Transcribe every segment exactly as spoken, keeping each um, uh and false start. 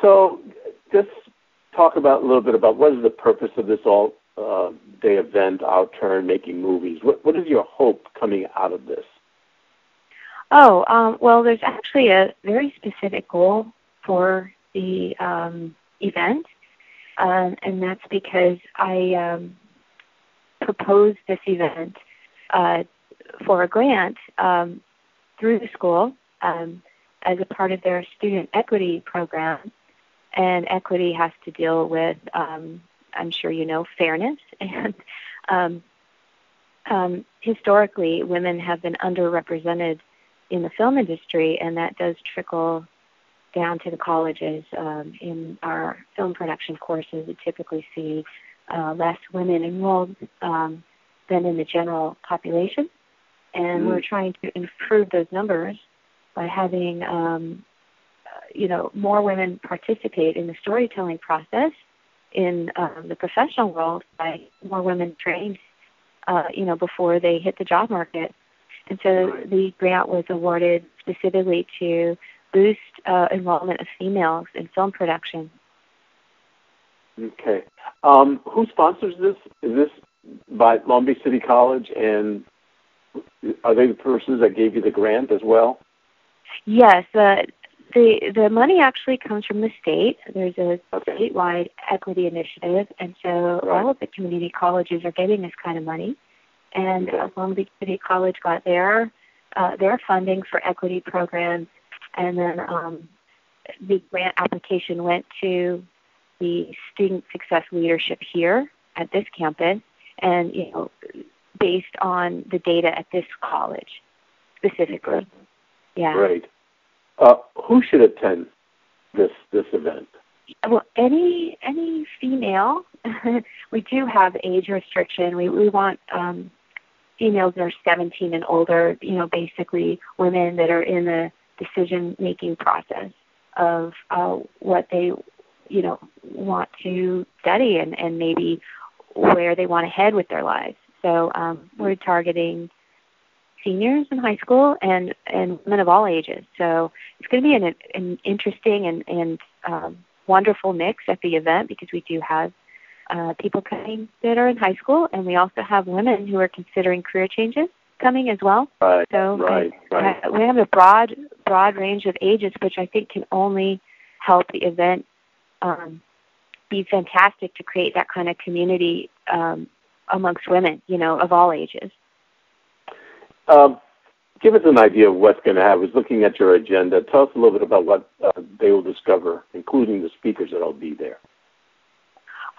So just talk about a little bit about what is the purpose of this all-day uh, event, Our Turn, Making Movies. What, what is your hope coming out of this? Oh, um, well, there's actually a very specific goal for the um, event, um, and that's because I um, proposed this event uh, for a grant um, through the school um, as a part of their student equity program. And equity has to deal with, um, I'm sure you know, fairness. And um, um, historically, women have been underrepresented in the film industry, and that does trickle down to the colleges. Um, in our film production courses, we typically see uh, less women enrolled um, than in the general population. And mm-hmm. we're trying to improve those numbers by having um, you know, more women participate in the storytelling process in um, the professional world by more women trained, uh, you know, before they hit the job market. And so the grant was awarded specifically to boost uh, involvement of females in film production. Okay. Um, who sponsors this? Is this by Long Beach City College, and are they the persons that gave you the grant as well? Yes. Uh, The the money actually comes from the state. There's a okay. statewide equity initiative, and so right. all of the community colleges are getting this kind of money. And okay. Long Beach City College got their uh, their funding for equity programs, and then um, the grant application went to the student success leadership here at this campus, and you know, based on the data at this college specifically. Right. Yeah. Right. Uh, who should attend this this event? Well, any any female. We do have age restriction. We we want um, females that are seventeen and older. You know, basically women that are in the decision making process of uh, what they you know want to study and, and maybe where they want to head with their lives. So um, we're targeting seniors in high school and, and women of all ages. So it's going to be an, an interesting and, and um, wonderful mix at the event, because we do have uh, people coming that are in high school, and we also have women who are considering career changes coming as well. Right, so right, I, right. I, we have a broad, broad range of ages, which I think can only help the event um, be fantastic to create that kind of community um, amongst women, you know, of all ages. Um, give us an idea of what's going to happen. I was looking at your agenda. Tell us a little bit about what uh, they will discover, including the speakers that will be there.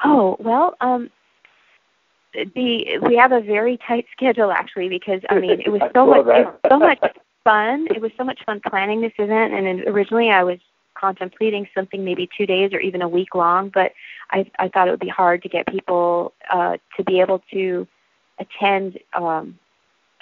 Oh, well, um, the we have a very tight schedule, actually, because, I mean, it was so much it was so much fun. It was so much fun planning this event, and originally I was contemplating something maybe two days or even a week long, but I, I thought it would be hard to get people uh, to be able to attend um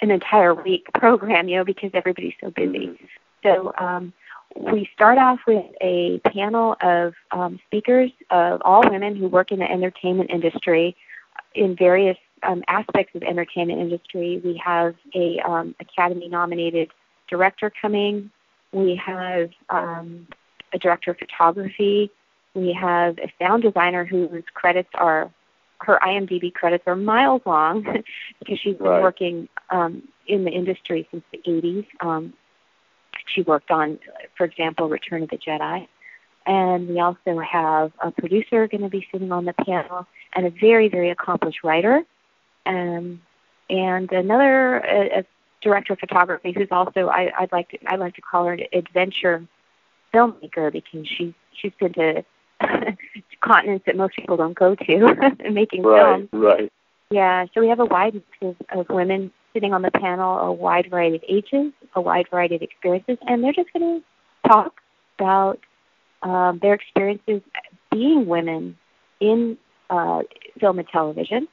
an entire week program, you know, because everybody's so busy. So um, we start off with a panel of um, speakers of all women who work in the entertainment industry, in various um, aspects of the entertainment industry. We have a um, Academy-nominated director coming. We have um, a director of photography. We have a sound designer whose credits are her IMDb credits are miles long, because she's been right. working um, in the industry since the eighties. Um, she worked on, for example, Return of the Jedi. And we also have a producer going to be sitting on the panel, and a very, very accomplished writer. Um, and another a, a director of photography who's also, I, I'd like to, I like to call her an adventure filmmaker, because she, she's been to continents that most people don't go to making right, films. Right. Yeah, so we have a wide mix of, of women sitting on the panel, a wide variety of ages, a wide variety of experiences, and they're just going to talk about um, their experiences being women in uh, film and television,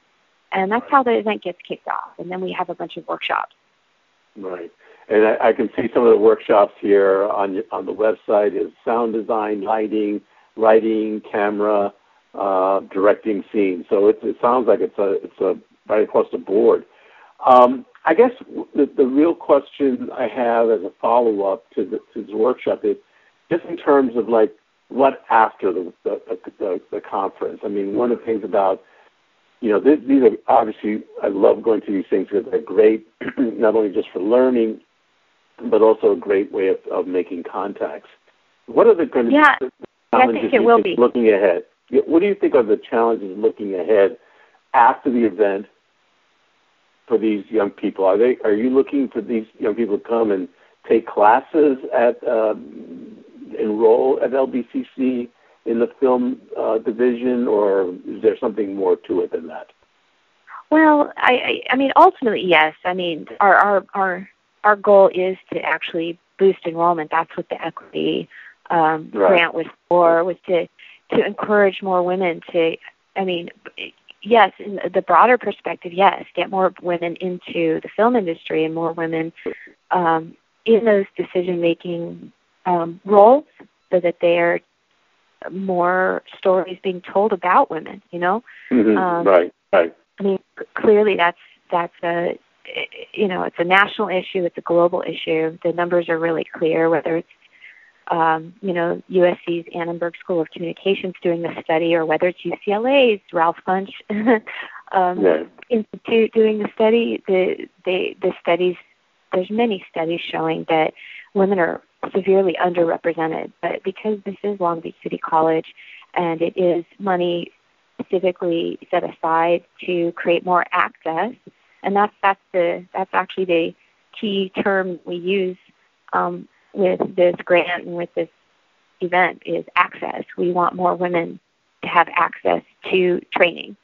and that's how the event gets kicked off. And then we have a bunch of workshops. Right. And I, I can see some of the workshops here on on the website is sound design, lighting, writing, camera, uh, directing scenes. So it, it sounds like it's a it's a right across the board. Um, I guess the, the real question I have as a follow up to, the, to this workshop is just in terms of like what after the the, the the conference? I mean, one of the things about, you know, these, these are obviously, I love going to these things because they're great, not only just for learning, but also a great way of, of making contacts. What are the kind of yeah, challenges I think it you will think be. looking ahead? What do you think are the challenges looking ahead after the event for these young people? Are they are you looking for these young people to come and take classes at um, enroll at L B C C in the film uh, division, or is there something more to it than that? Well, I, I, I mean, ultimately, yes. I mean, our our our our goal is to actually boost enrollment. That's what the equity um, right. grant was for, was to to encourage more women to. I mean. Yes, in the broader perspective, yes, get more women into the film industry and more women um, in those decision-making um, roles, so that there are more stories being told about women. You know, mm-hmm. um, right, right. I mean, clearly that's that's a you know it's a national issue, it's a global issue. The numbers are really clear. Whether it's Um, you know, U S C's Annenberg School of Communications doing the study, or whether it's U C L A's Ralph Bunche um, yeah. Institute doing the study, the, the the studies, there's many studies showing that women are severely underrepresented. But because this is Long Beach City College, and it is money specifically set aside to create more access, and that's that's the that's actually the key term we use. Um, with this grant and with this event is access. We want more women to have access to training.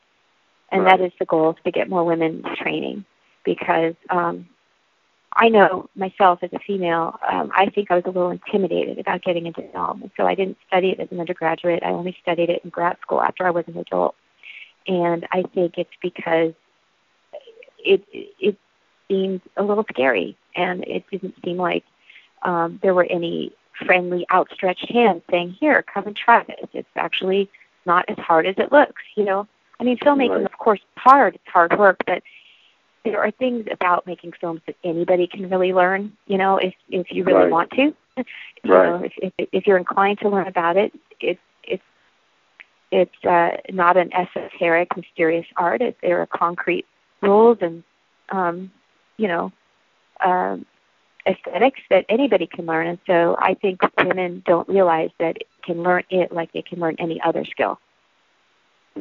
And right. that is the goal, to get more women training. Because um, I know myself as a female, um, I think I was a little intimidated about getting into film. So I didn't study it as an undergraduate. I only studied it in grad school after I was an adult. And I think it's because it, it seemed a little scary, and it didn't seem like Um, there were any friendly, outstretched hands saying, "Here, come and try this. It's actually not as hard as it looks." You know, I mean, filmmaking, right. of course, is hard. It's hard work, but there are things about making films that anybody can really learn. You know, if if you really right. want to, you right. know, if, if if you're inclined to learn about it, it's it's it's uh, not an esoteric, mysterious art. It, there are concrete rules and um, you know. Um, aesthetics that anybody can learn, and so I think women don't realize that they can learn it like they can learn any other skill.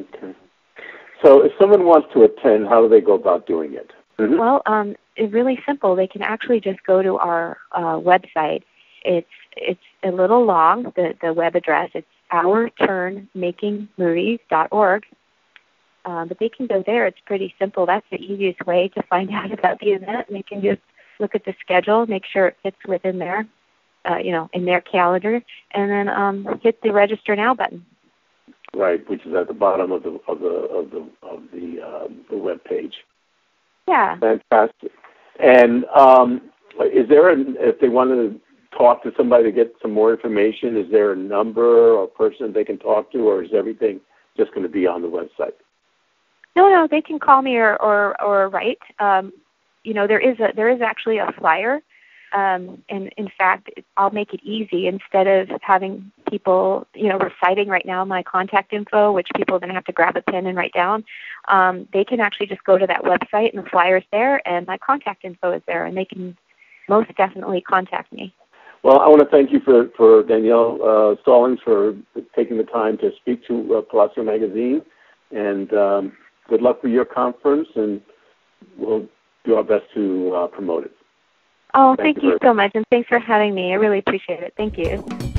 Okay. So if someone wants to attend, how do they go about doing it? Mm-hmm. Well, um, it's really simple. They can actually just go to our uh, website. It's it's a little long, the, the web address. It's our turn making movies dot org. Uh, but they can go there. It's pretty simple. That's the easiest way to find out about the event. They can just look at the schedule, make sure it fits within their, uh, you know, in their calendar, and then um, hit the register now button. Right, which is at the bottom of the of the of the of the, uh, the web page. Yeah. Fantastic. And um, is there, an, if they want to talk to somebody to get some more information, is there a number or person they can talk to, or is everything just going to be on the website? No, no, they can call me or or, or write. Um, You know, there is a there is actually a flyer, um, and in fact, I'll make it easy. Instead of having people, you know, reciting right now my contact info, which people are going to have to grab a pen and write down, um, they can actually just go to that website, and the flyer is there, and my contact info is there, and they can most definitely contact me. Well, I want to thank you for, for Danielle uh, Stallings for taking the time to speak to uh, Palacio Magazine, and um, good luck for your conference, and we'll do our best to uh, promote it. Oh, thank, thank you, you so much, and thanks for having me. I really appreciate it. Thank you.